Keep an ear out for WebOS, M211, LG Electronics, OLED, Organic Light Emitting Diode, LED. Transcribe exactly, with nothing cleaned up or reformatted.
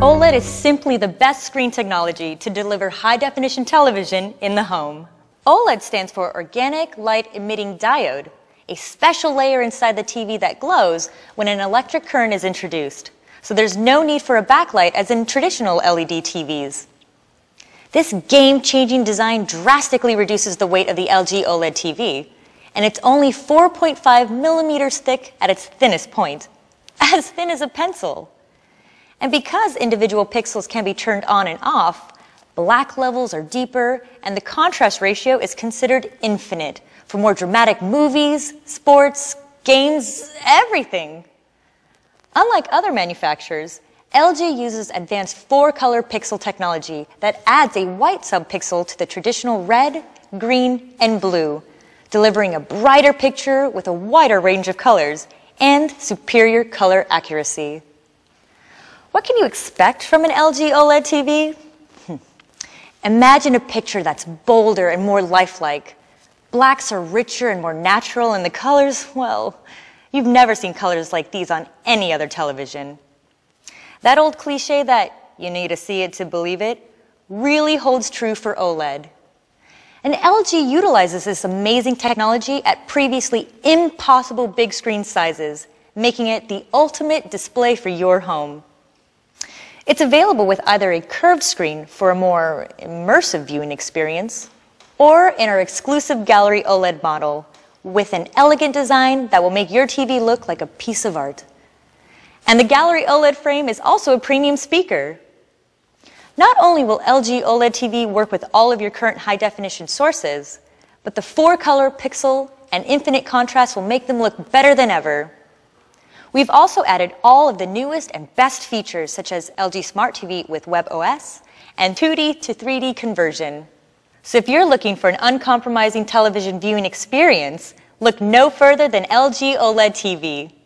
OLED is simply the best screen technology to deliver high-definition television in the home. OLED stands for Organic Light Emitting Diode, a special layer inside the T V that glows when an electric current is introduced. So there's no need for a backlight as in traditional L E D T Vs. This game-changing design drastically reduces the weight of the L G OLED T V, and it's only four point five millimeters thick at its thinnest point, as thin as a pencil. And because individual pixels can be turned on and off, black levels are deeper and the contrast ratio is considered infinite for more dramatic movies, sports, games, everything. Unlike other manufacturers, L G uses advanced four-color pixel technology that adds a white subpixel to the traditional red, green, and blue, delivering a brighter picture with a wider range of colors and superior color accuracy. What can you expect from an L G OLED T V? Hmm. Imagine a picture that's bolder and more lifelike. Blacks are richer and more natural, and the colors, well, you've never seen colors like these on any other television. That old cliche that you need to see it to believe it really holds true for OLED. And L G utilizes this amazing technology at previously impossible big screen sizes, making it the ultimate display for your home. It's available with either a curved screen for a more immersive viewing experience, or in our exclusive gallery OLED model with an elegant design that will make your T V look like a piece of art. And the gallery OLED frame is also a premium speaker. Not only will L G OLED T V work with all of your current high-definition sources, but the four-color pixel and infinite contrast will make them look better than ever. We've also added all of the newest and best features such as L G Smart T V with WebOS and two D to three D conversion. So if you're looking for an uncompromising television viewing experience, look no further than L G OLED T V.